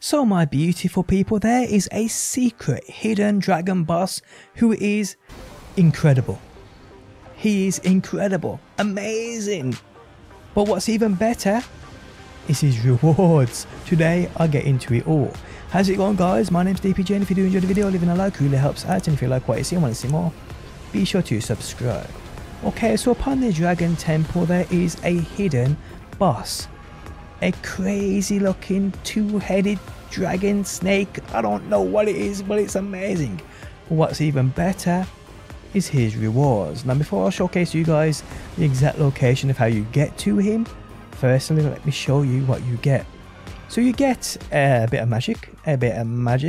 So my beautiful people, there is a secret hidden dragon boss who is incredible. He is incredible, amazing. But what's even better is his rewards. Today I get into it all. How's it going, guys? My name's DPJ, and if you do enjoy the video, leaving a like really helps out, and if you like what you see and want to see more, be sure to subscribe. Okay, so upon the dragon temple there is a hidden boss. A crazy looking two-headed dragon snake. I don't know what it is, but it's amazing. What's even better is his rewards. Now before I showcase you guys the exact location of how you get to him, firstly let me show you what you get. So you get a bit of magic. I can't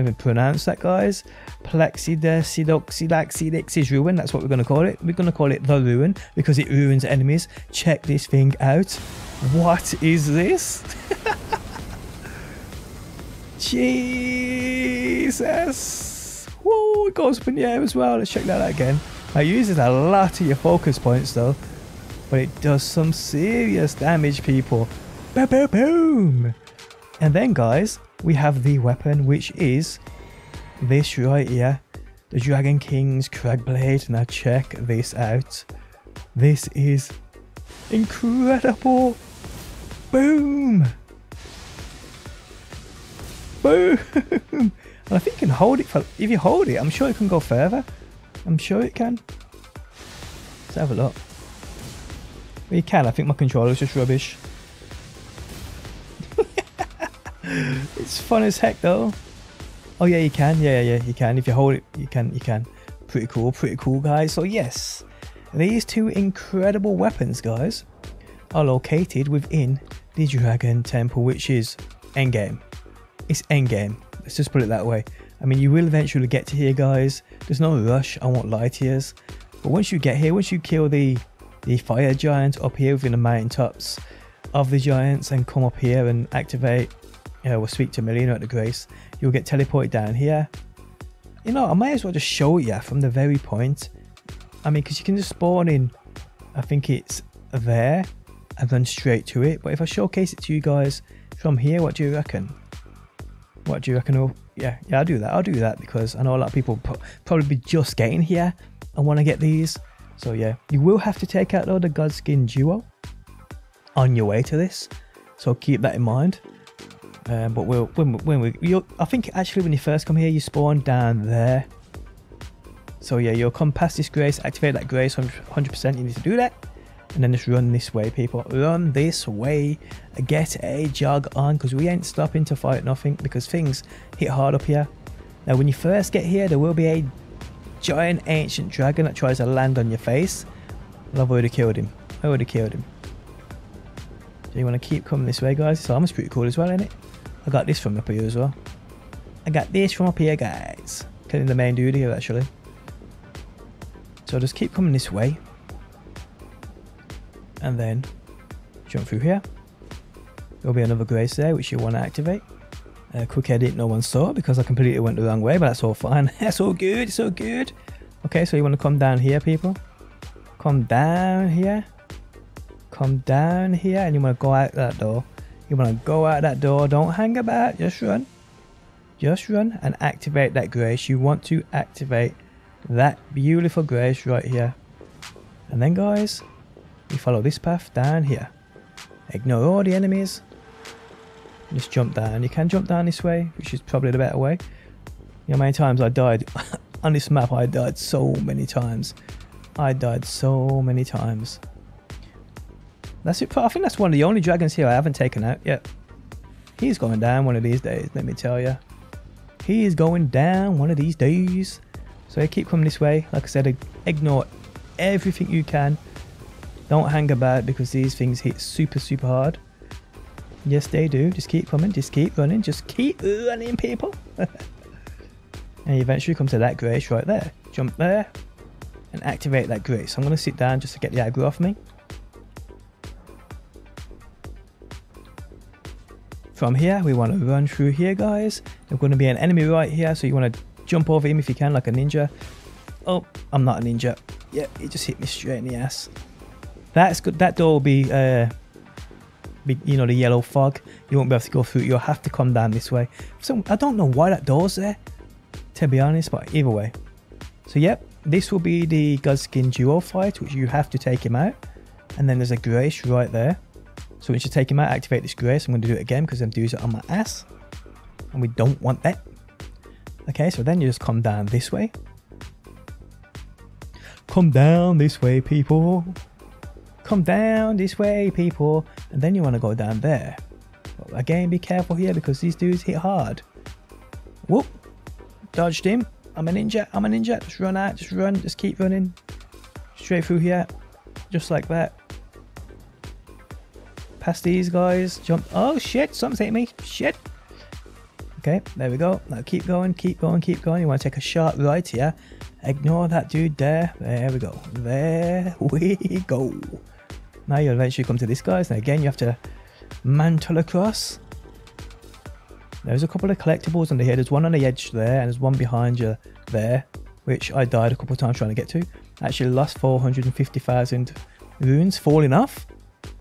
even pronounce that, guys. Plexidessidoxidaxidix is ruin. That's what we're going to call it. We're going to call it the ruin because it ruins enemies. Check this thing out. What is this? Jesus. Whoa, it goes up in the air as well. Let's check that out again. Now, it uses a lot of your focus points, though. But it does some serious damage, people. Boom, boom, boom. And then, guys, we have the weapon, which is this right here, the Dragon King's Cragblade. Now check this out. This is incredible. Boom, boom. And I think you can hold it for, if you hold it, I'm sure it can go further. I'm sure it can. Let's have a look. You can. I think my controller is just rubbish. It's fun as heck, though. Oh yeah, you can. Yeah, you can. If you hold it, you can. You can. Pretty cool. Pretty cool, guys. So yes, these two incredible weapons, guys, are located within the Dragon Temple, which is endgame. It's endgame. Let's just put it that way. I mean, you will eventually get to here, guys. There's no rush. I won't lie to you. But once you get here, once you kill the fire giant up here within the mountaintops of the giants, and come up here and activate. We'll speak to Melina at the Grace. You'll get teleported down here. You know, I may as well just show you from the very point. I mean, because you can just spawn in, I think it's there, and then straight to it. But if I showcase it to you guys from here, what do you reckon? What do you reckon? Oh, yeah, I'll do that. I'll do that because I know a lot of people probably be just getting here and want to get these. So yeah, you will have to take out though the Godskin duo on your way to this. So keep that in mind. But I think actually when you first come here, you spawn down there. So yeah, you'll come past this grace, activate that grace 100%. You need to do that, and then just run this way, people. Run this way, get a jog on, because we ain't stopping to fight nothing, because things hit hard up here. Now, when you first get here, there will be a giant ancient dragon that tries to land on your face. And I've already killed him. I already killed him. So you want to keep coming this way, guys. This armor's pretty cool as well, ain't it? I got this from up here as well. I got this from up here, guys. Killing the main dude here, actually. So just keep coming this way. And then jump through here. There'll be another grace there, which you want to activate. Quick edit, no one saw it because I completely went the wrong way, but that's all fine. That's all good, it's all good. Okay, so you want to come down here, people. Come down here. Come down here, and you want to go out that door. You want to go out that door. Don't hang about. Just run. Just run and activate that grace. You want to activate that beautiful grace right here. And then, guys, you follow this path down here. Ignore all the enemies. Just jump down. You can jump down this way, which is probably the better way. You know how many times I died on this map? I died so many times. I died so many times. That's it. I think that's one of the only dragons here I haven't taken out yet. He's going down one of these days, let me tell you. He is going down one of these days. So you keep coming this way. Like I said, ignore everything you can. Don't hang about because these things hit super, super hard. Yes, they do. Just keep coming. Just keep running. Just keep running, people. And you eventually come to that grace right there. Jump there and activate that grace. I'm going to sit down just to get the aggro off me. From here, we want to run through here, guys. There's going to be an enemy right here, so you want to jump over him if you can, like a ninja. Oh, I'm not a ninja. Yeah, it just hit me straight in the ass. That's good. That door will be big, you know, the yellow fog. You won't be able to go through. You'll have to come down this way. So I don't know why that door's there, to be honest, but either way. So yep, this will be the Godskin duo fight, which you have to take him out. And then there's a grace right there. So once you take him out, activate this grace. I'm going to do it again because them dudes are on my ass. And we don't want that. Okay, so then you just come down this way. Come down this way, people. Come down this way, people. And then you want to go down there. But again, be careful here because these dudes hit hard. Whoop. Dodged him. I'm a ninja. I'm a ninja. Just run out. Just run. Just keep running. Straight through here. Just like that. Past these guys. Jump. Oh, shit. Something's hit me. Shit. Okay, there we go. Now keep going, keep going, keep going. You want to take a sharp right here. Ignore that dude there. There we go. There we go. Now you'll eventually come to this guy's. And again, you have to mantle across. There's a couple of collectibles under here. There's one on the edge there, and there's one behind you there, which I died a couple of times trying to get to. Actually lost 450,000 runes falling off,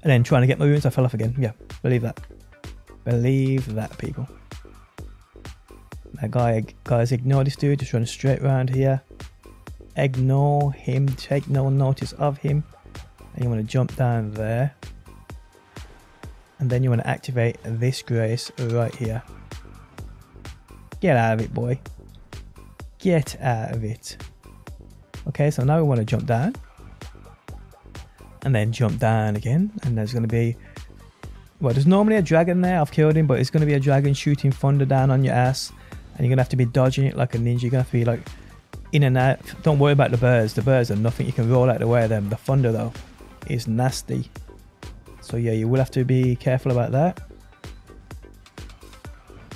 and then trying to get my runes, I fell off again. Yeah, believe that. Believe that, people. That guy, guys, ignore this dude. Just run straight around here. Ignore him. Take no notice of him. And you want to jump down there. And then you want to activate this grace right here. Get out of it, boy. Get out of it. Okay, so now we want to jump down. And then jump down again. And there's going to be... well, there's normally a dragon there. I've killed him, but it's going to be a dragon shooting thunder down on your ass. And you're going to have to be dodging it like a ninja. You're going to have to be like in and out. Don't worry about the birds. The birds are nothing. You can roll out the way of them. The thunder though is nasty. So yeah, you will have to be careful about that.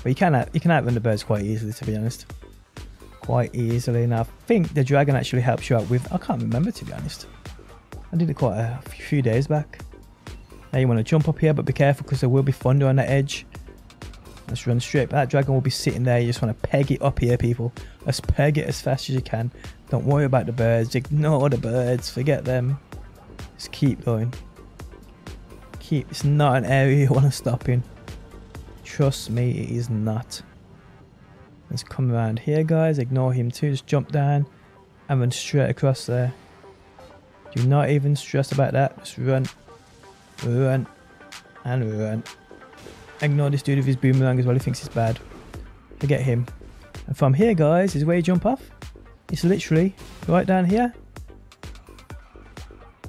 But you can outrun the birds quite easily, to be honest. Quite easily. Now I think the dragon actually helps you out with... I can't remember, to be honest. I did it quite a few days back. Now you want to jump up here, but be careful because there will be thunder on that edge. Let's run straight. That dragon will be sitting there. You just want to peg it up here, people. Let's peg it as fast as you can. Don't worry about the birds. Ignore the birds. Forget them. Just keep going. Keep. It's not an area you want to stop in. Trust me, it is not. Let's come around here, guys. Ignore him too. Just jump down and run straight across there. Do not even stress about that. Just run. Run. And run. Ignore this dude with his boomerang as well. He thinks it's bad. Forget him. And from here, guys, is where you jump off. It's literally right down here.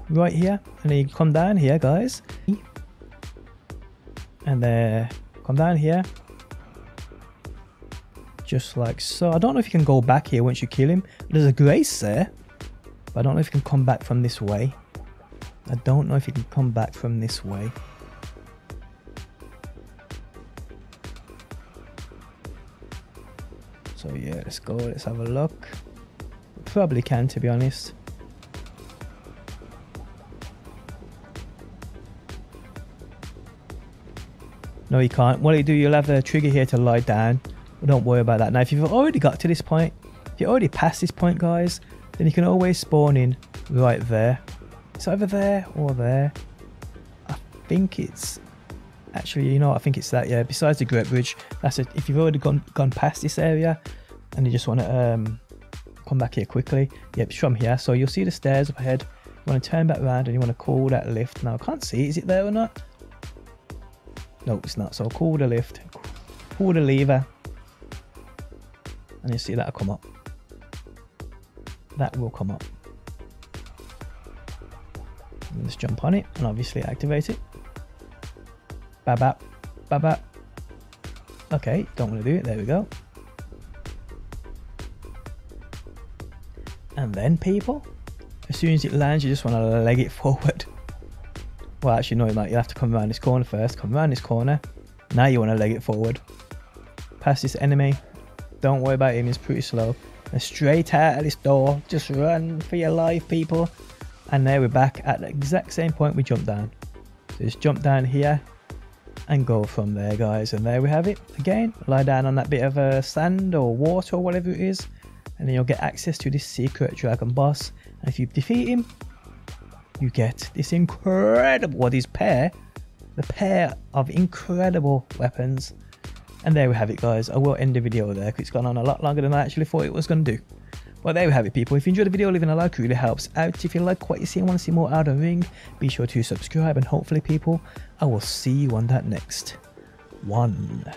Right here. And then you come down here, guys. And there. Come down here. Just like so. I don't know if you can go back here once you kill him. There's a grace there. But I don't know if you can come back from this way. I don't know if you can come back from this way. So yeah, let's go, let's have a look. Probably can, to be honest. No, you can't. What do you do? You'll have the trigger here to lie down. But don't worry about that. Now, if you've already got to this point, if you're already past this point, guys, then you can always spawn in right there. It's over there or there. I think it's... actually, you know what? I think it's that, yeah. Besides the Great Bridge, that's it. If you've already gone past this area and you just want to come back here quickly, yep, it's from here. So you'll see the stairs up ahead. You want to turn back around and you want to call that lift. Now, I can't see. Is it there or not? No, it's not. So call the lift. Call the lever. And you'll see that'll come up. That will come up. Let's jump on it and obviously activate it. Babap, babap. Okay, don't want to do it. There we go. And then, people, as soon as it lands, you just want to leg it forward. Well, actually, no, you'll have to come around this corner first. Come around this corner. Now you want to leg it forward. Past this enemy. Don't worry about him. He's pretty slow. And straight out of this door. Just run for your life, people. And there we're back at the exact same point we jumped down. So just jump down here and go from there, guys. And there we have it. Again, lie down on that bit of sand or water or whatever it is. And then you'll get access to this secret dragon boss. And if you defeat him, you get this incredible, well, this pair the pair of incredible weapons. And there we have it, guys. I will end the video there because it's gone on a lot longer than I actually thought it was going to do. Well, there we have it, people. If you enjoyed the video, leaving a like really helps out. If you like what you see and want to see more Elden Ring, be sure to subscribe, and hopefully, people, I will see you on that next one.